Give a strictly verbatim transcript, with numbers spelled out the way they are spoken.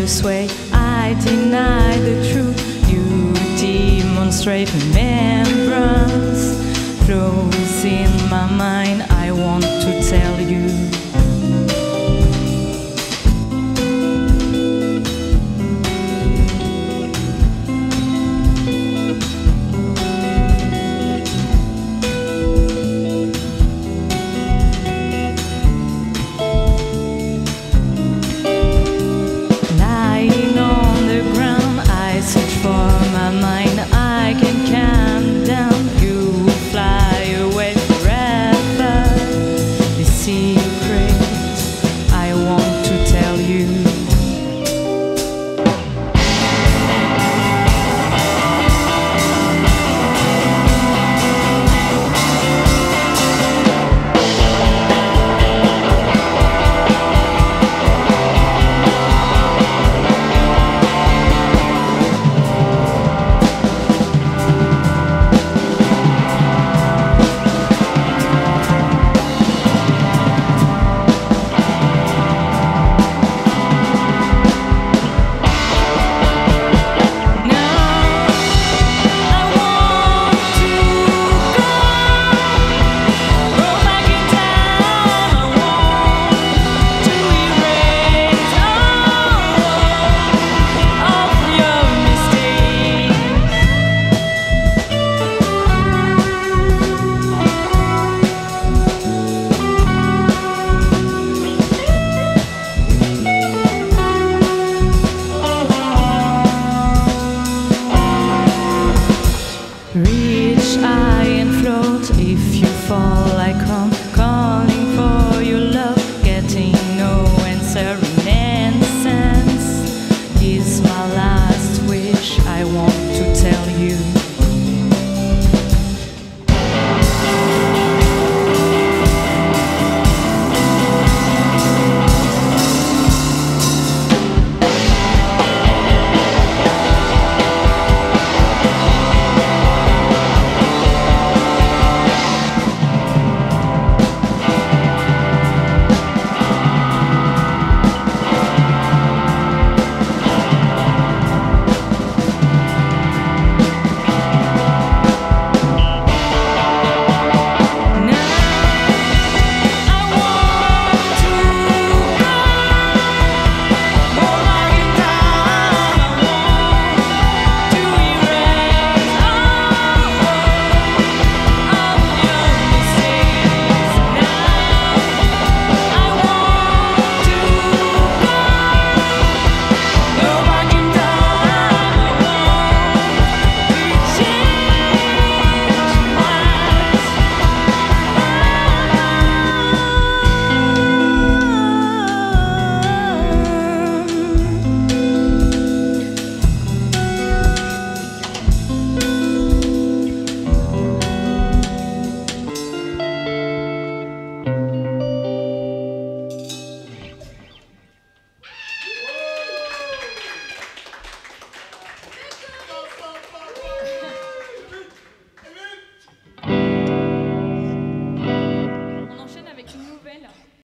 you sway, I deny the truth you demonstrate for me.